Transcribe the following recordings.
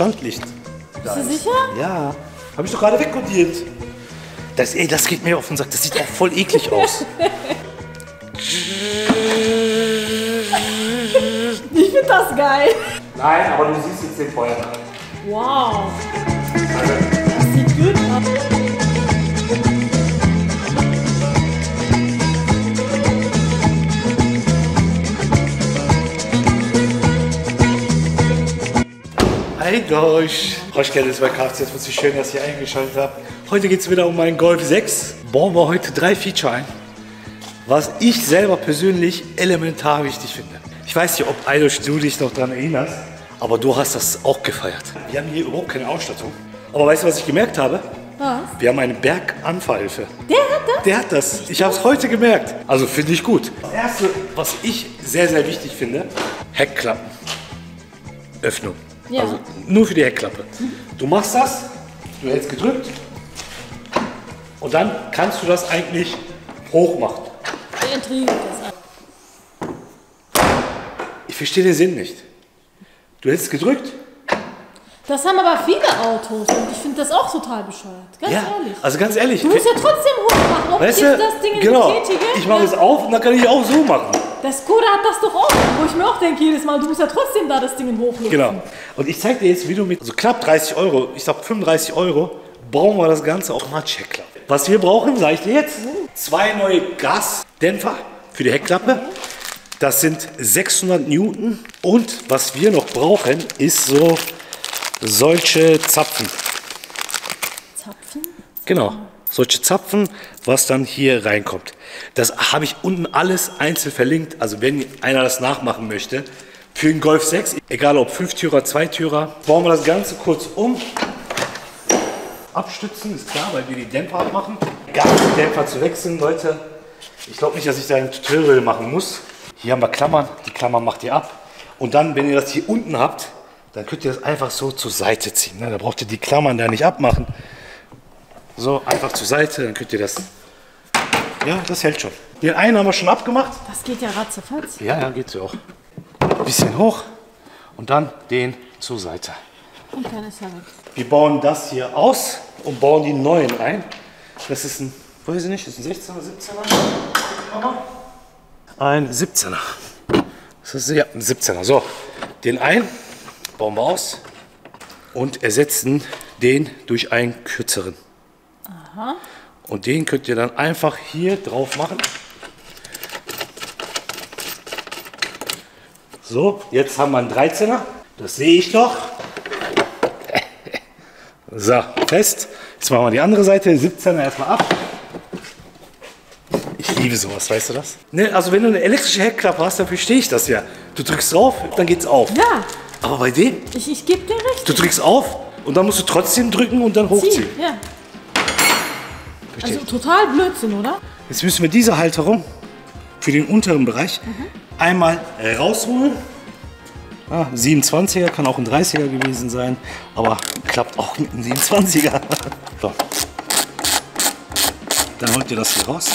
Standlicht. Bist du sicher? Ja. Habe ich doch gerade wegkodiert. Das, ey, das geht mir auf den Sack. Das sieht auch voll eklig aus. Ich finde das geil. Nein, aber du siehst jetzt den Feuer. Wow. Also. Das sieht gut aus. Durch. Roschke, das ist bei Kfz. Jetzt wird es schön, dass ihr eingeschaltet habt. Heute geht es wieder um meinen Golf 6. Bauen wir heute 3 Feature ein, was ich selber persönlich elementar wichtig finde. Ich weiß nicht, ob Eidosch, du dich noch daran erinnerst, aber du hast das auch gefeiert. Wir haben hier überhaupt keine Ausstattung. Aber weißt du, was ich gemerkt habe? Was? Wir haben eine Berganfahrhilfe. Der hat das? Der hat das. Ich habe es heute gemerkt. Also finde ich gut. Das Erste, was ich sehr, sehr wichtig finde, Heckklappen. Öffnung. Ja. Also nur für die Heckklappe. Du machst das, du hältst gedrückt und dann kannst du das eigentlich hoch machen. Ich verstehe den Sinn nicht. Du hältst gedrückt. Das haben aber viele Autos und ich finde das auch total bescheuert. Ganz ehrlich. Also ganz ehrlich. Du musst ja trotzdem hoch machen. Weißt du, das Ding betätige. Ich mache es auf und dann kann ich auch so machen. Der Skoda hat das doch auch, wo ich mir auch denke jedes Mal, du musst ja trotzdem da das Ding hochlegen. Genau. Und ich zeige dir jetzt, wie du mit so knapp 30 Euro, ich sag 35 Euro, bauen wir das Ganze auch mal Checkklappe. Was wir brauchen, sage ich dir jetzt, 2 neue Gasdämpfer für die Heckklappe. Okay. Das sind 600 Newton. Und was wir noch brauchen, ist so solche Zapfen. Zapfen? Genau. Solche Zapfen, was dann hier reinkommt. Das habe ich unten alles einzeln verlinkt. Also wenn einer das nachmachen möchte, für den Golf 6, egal ob 5-Türer, 2-Türer, bauen wir das Ganze kurz um. Abstützen ist klar, weil wir die Dämpfer abmachen. Egal, die Dämpfer zu wechseln, Leute. Ich glaube nicht, dass ich da ein Tutorial machen muss. Hier haben wir Klammern, die Klammern macht ihr ab. Und dann, wenn ihr das hier unten habt, dann könnt ihr das einfach so zur Seite ziehen. Da braucht ihr die Klammern da nicht abmachen. So, einfach zur Seite, dann könnt ihr das... Ja, das hält schon. Den einen haben wir schon abgemacht. Das geht ja ratzefatz. Ja, geht so auch. Ein bisschen hoch und dann den zur Seite. Und dann ist er weg. Wir bauen das hier aus und bauen die neuen ein. Das ist ein, weiß ich nicht, ist ein 16er, 17er? Ein 17er. Das ist ja ein 17er. So, den einen bauen wir aus und ersetzen den durch einen kürzeren. Aha. Und den könnt ihr dann einfach hier drauf machen. So, jetzt haben wir einen 13er. Das sehe ich doch. So, fest. Jetzt machen wir die andere Seite, 17er erstmal ab. Ich liebe sowas, weißt du das? Ne, also wenn du eine elektrische Heckklappe hast, dann verstehe ich das ja. Du drückst drauf, dann geht's auf. Ja. Aber bei dem? Ich gebe dir recht. Du drückst auf und dann musst du trotzdem drücken und dann hochziehen. Ja. Also total Blödsinn, oder? Jetzt müssen wir diese Halterung für den unteren Bereich einmal rausholen. Ah, 27er, kann auch ein 30er gewesen sein, aber klappt auch mit einem 27er. So. Dann holt ihr das hier raus.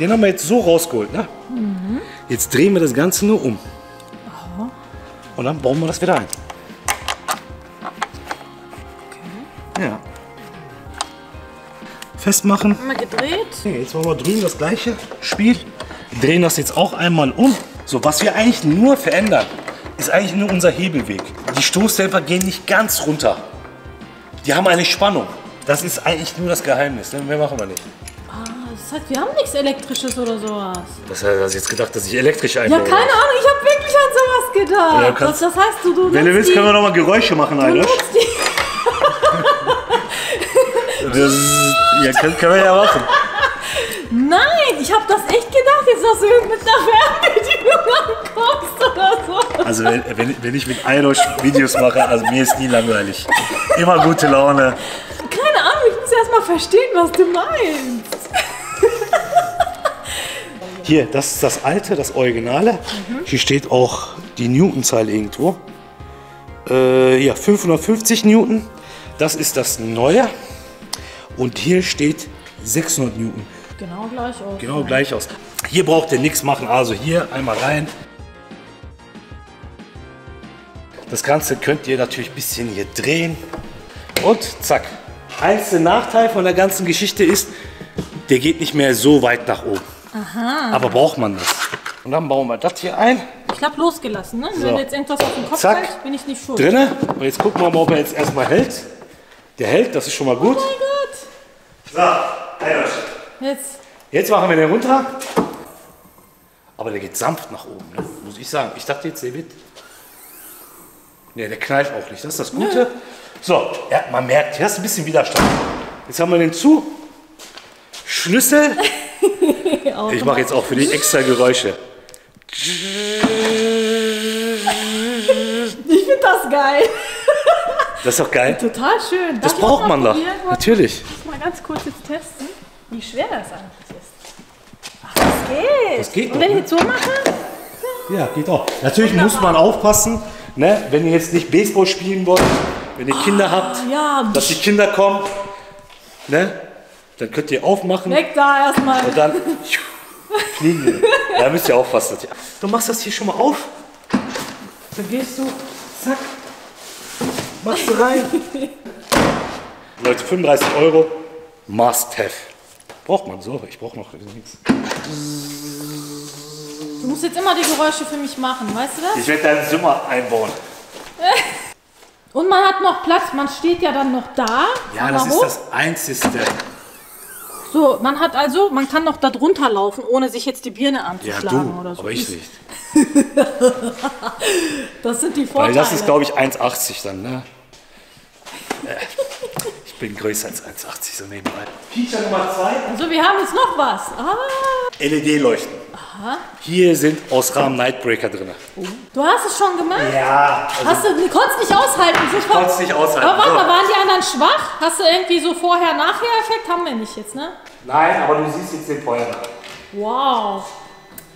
Den haben wir jetzt so rausgeholt, ne? Mhm. Jetzt drehen wir das Ganze nur um. Aha. Und dann bauen wir das wieder ein. Ja. Festmachen. Einmal gedreht. Okay, jetzt machen wir drüben das gleiche Spiel. Drehen das jetzt auch einmal um. So, was wir eigentlich nur verändern, ist eigentlich nur unser Hebelweg. Die Stoßdämpfer gehen nicht ganz runter. Die haben eine Spannung. Das ist eigentlich nur das Geheimnis. Mehr machen wir nicht. Ah, das heißt, wir haben nichts Elektrisches oder sowas. Was hast du jetzt gedacht, dass ich elektrisch einbaue? Ja, keine Ahnung. Ich habe wirklich an sowas gedacht. Ja, das heißt, du wenn du willst, können wir nochmal Geräusche machen, Eidosch. Das, ja, kann man ja machen. Nein, ich habe das echt gedacht, jetzt dass du mit einer Fernbedienung ankommst oder so. Also wenn ich mit Eidosch Videos mache, also mir ist nie langweilig. Immer gute Laune. Keine Ahnung, ich muss erst mal verstehen, was du meinst. Hier, das ist das alte, das Originale. Hier steht auch die Newtonzahl irgendwo. Ja, 550 Newton. Das ist das neue. Und hier steht 600 Newton. Genau gleich aus. Genau gleich aus. Hier braucht ihr nichts machen. Also hier einmal rein. Das Ganze könnt ihr natürlich ein bisschen hier drehen und zack. Einzelner Nachteil von der ganzen Geschichte ist, der geht nicht mehr so weit nach oben. Aha. Aber braucht man das. Und dann bauen wir das hier ein. Ich habe losgelassen, ne? So. Wenn jetzt irgendwas auf den Kopf fällt, bin ich nicht schuld. Drinne. Und jetzt gucken wir mal, ob er jetzt erstmal hält. Der hält, das ist schon mal gut. Oh mein Gott. So, einmal. Jetzt machen wir den runter. Aber der geht sanft nach oben, ne? Muss ich sagen. Ich dachte jetzt, der wird... Ne, der knallt auch nicht. Das ist das Gute. Nö. So, ja, man merkt, hier ist ein bisschen Widerstand. Jetzt haben wir den zu. Schlüssel. Ich mache jetzt auch für die extra Geräusche. Ich finde das geil. Das ist doch geil. Total schön. Das braucht man doch. Natürlich. Ich muss mal ganz kurz jetzt testen, wie schwer das eigentlich ist. Ach, das geht. Und wenn ich jetzt so mache? Ja, geht auch. Natürlich muss man aufpassen, ne, wenn ihr jetzt nicht Baseball spielen wollt, wenn ihr Kinder habt, ja, dass die Kinder kommen, ne, dann könnt ihr aufmachen. Weg da erstmal. Und dann fliegen wir. Da müsst ihr aufpassen. Du machst das hier schon mal auf. Dann gehst du, zack, machst du rein. Leute, 35 €, must have. Braucht man so, ich brauche noch nichts. Du musst jetzt immer die Geräusche für mich machen, weißt du das? Ich werde deinen Zimmer einbauen. Und man hat noch Platz, man steht ja dann noch da. Ja, das ist das Einzigste. So, man hat also, man kann noch da drunter laufen, ohne sich jetzt die Birne anzuschlagen, ja, du, oder so. Aber ich nicht. Das sind die Vorteile. Weil das ist, glaube ich, 1,80 dann, ne? Ich bin größer als 1,80, so nebenbei. Feature Nummer 2. Also wir haben jetzt noch was. LED-Leuchten. Aha. Hier sind Osram Nightbreaker drin. Oh. Du hast es schon gemacht? Ja. Also du konntest nicht aushalten. Ich konntest nicht aushalten. Aber warte, so. Waren die anderen schwach? Hast du irgendwie so Vorher-Nachher-Effekt? Haben wir nicht jetzt, ne? Nein, aber du siehst jetzt den Feuer. Wow.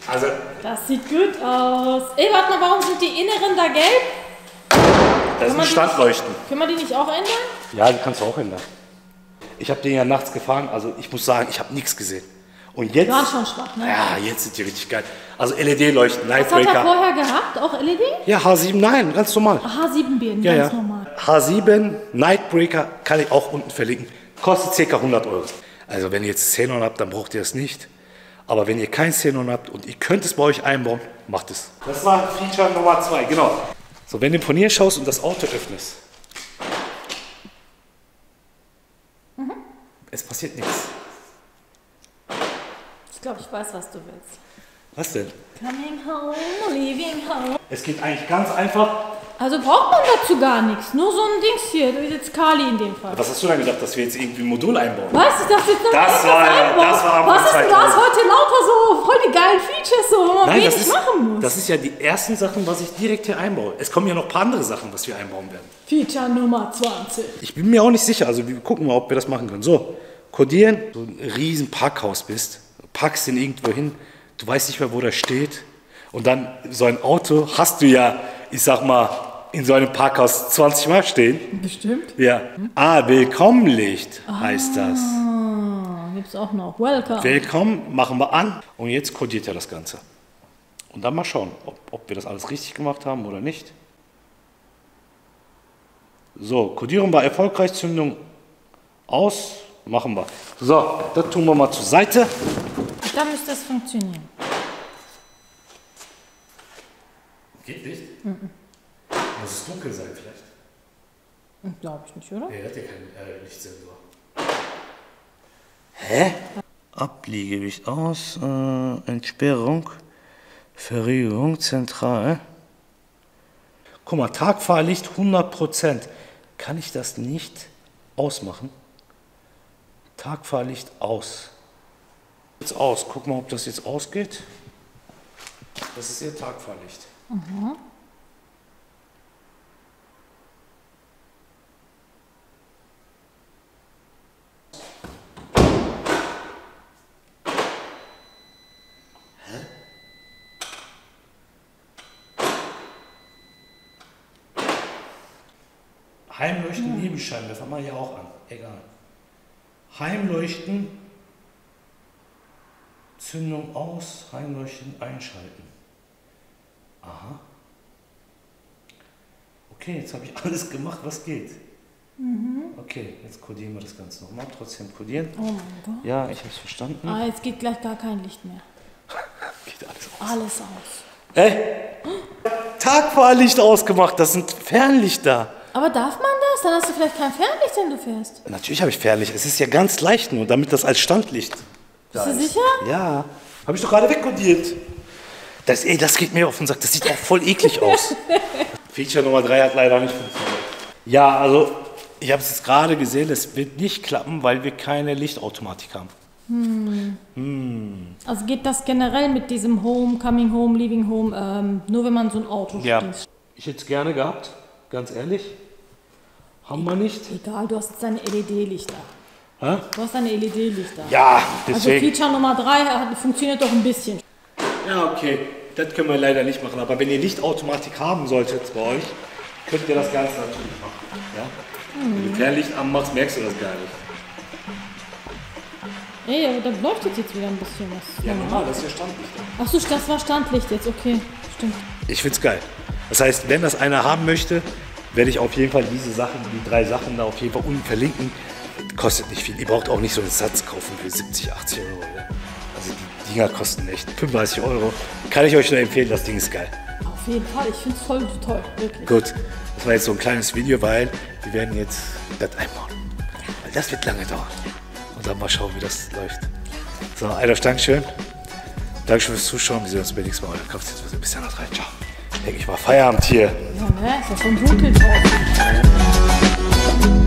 Also. Das sieht gut aus. Ey, warte mal, warum sind die inneren da gelb? Das sind Standleuchten. Können wir die nicht auch ändern? Ja, die kannst du auch ändern. Ich habe den ja nachts gefahren, also ich muss sagen, ich habe nichts gesehen. Und jetzt, die waren schon schwach, ne? Ja, jetzt sind die richtig geil. Also LED-Leuchten, Nightbreaker. Was hat er vorher gehabt? Auch LED? Ja, H7, nein, ganz normal. H7 Birnen, ja, ganz normal. H7, Nightbreaker, kann ich auch unten verlinken. Kostet ca. 100 €. Also wenn ihr jetzt Xenon habt, dann braucht ihr das nicht. Aber wenn ihr kein Xenon habt und ihr könnt es bei euch einbauen, macht es. Das war Feature Nummer 2, genau. So, wenn du von hier schaust und das Auto öffnest, es passiert nichts. Ich glaube, ich weiß, was du willst. Was denn? Coming home, leaving home. Es geht eigentlich ganz einfach. Also braucht man dazu gar nichts. Nur so ein Dings hier. Du bist jetzt Kali in dem Fall. Was hast du denn gedacht, dass wir jetzt irgendwie ein Modul einbauen? Weißt du, dass wir jetzt noch das einbauen? Was ist denn das heute lauter so? Voll die geilen Features, so, wo man wenig machen muss. Das ist ja die ersten Sachen, was ich direkt hier einbaue. Es kommen ja noch ein paar andere Sachen, was wir einbauen werden. Feature Nummer 20. Ich bin mir auch nicht sicher. Also wir gucken mal, ob wir das machen können. So, kodieren. So ein riesen Parkhaus bist. Packst ihn irgendwo hin, du weißt nicht mehr, wo der steht. Und dann so ein Auto hast du ja, ich sag mal, in so einem Parkhaus 20 Mal stehen. Bestimmt. Ja. Ah, Willkommenlicht heißt das. Gibt's auch noch. Welcome. Willkommen, machen wir an. Und jetzt kodiert er das Ganze. Und dann mal schauen, ob wir das alles richtig gemacht haben oder nicht. So, Kodierung war erfolgreich, Zündung aus, machen wir. So, das tun wir mal zur Seite. Da müsste es funktionieren. Geht nicht? Mhm. Muss es dunkel sein vielleicht? Glaube ich nicht, oder? Nee, hat ja keinen Lichtsensor. Hä? Abliegewicht aus, Entsperrung, Verriegelung, zentral. Guck mal, Tagfahrlicht 100%. Kann ich das nicht ausmachen? Tagfahrlicht aus. Jetzt aus. Guck mal, ob das jetzt ausgeht. Das ist ihr Tagfahrlicht. Mhm. Hä? Heimleuchten, Nebelscheinwerfer mache ich auch an. Egal. Heimleuchten. Zündung aus, Heimleuchten einschalten. Aha. Okay, jetzt habe ich alles gemacht, was geht. Mhm. Okay, jetzt kodieren wir das Ganze nochmal. Trotzdem kodieren. Oh mein Gott. Ja, ich habe es verstanden. Ah, jetzt geht gleich gar kein Licht mehr. Geht alles aus. Alles aus. Tagfahrlicht ausgemacht, das sind Fernlichter. Aber darf man das? Dann hast du vielleicht kein Fernlicht, wenn du fährst. Natürlich habe ich Fernlicht. Es ist ja ganz leicht nur, damit das als Standlicht da ist. Bist du sicher? Ja. Habe ich doch gerade wegkodiert. Das geht mir auf den Sack. Das sieht auch voll eklig aus. Feature Nummer 3 hat leider nicht funktioniert. Ja, also ich habe es jetzt gerade gesehen, es wird nicht klappen, weil wir keine Lichtautomatik haben. Hm. Hm. Also geht das generell mit diesem Home, Coming Home, Leaving Home, nur wenn man so ein Auto schließt? Ich hätte es gerne gehabt, ganz ehrlich. Haben wir nicht. Egal, du hast jetzt deine LED-Lichter. Hä? Du hast deine LED-Lichter. Ja, deswegen. Also Feature Nummer 3 funktioniert doch ein bisschen. Ja, okay. Das können wir leider nicht machen. Aber wenn ihr Lichtautomatik haben solltet bei euch, könnt ihr das Ganze natürlich machen. Ja? Hm. Wenn du Fernlicht anmachst, merkst du das gar nicht. Ey, aber dann leuchtet jetzt wieder ein bisschen was. Ja, normal, das ist ja Standlicht. Achso, das war Standlicht jetzt, okay. Stimmt. Ich find's geil. Das heißt, wenn das einer haben möchte, werde ich auf jeden Fall diese Sachen, die 3 Sachen da auf jeden Fall unten verlinken. Kostet nicht viel. Ihr braucht auch nicht so einen Satz kaufen für 70, 80 Euro. Oder? Also die Dinger kosten echt 35 Euro. Kann ich euch nur empfehlen, das Ding ist geil. Auf jeden Fall, ich find's voll toll, wirklich. Gut, das war jetzt so ein kleines Video, weil wir werden jetzt das einbauen. Weil das wird lange dauern. Und dann mal schauen, wie das läuft. So, Alter, Dankeschön. Dankeschön fürs Zuschauen. Wir sehen uns beim nächsten Mal. Euer Kopf jetzt ein bisschen nach rein. Ciao. Denke ich mal Feierabend hier. Ja, ne? Ist ja schon dunkel draußen.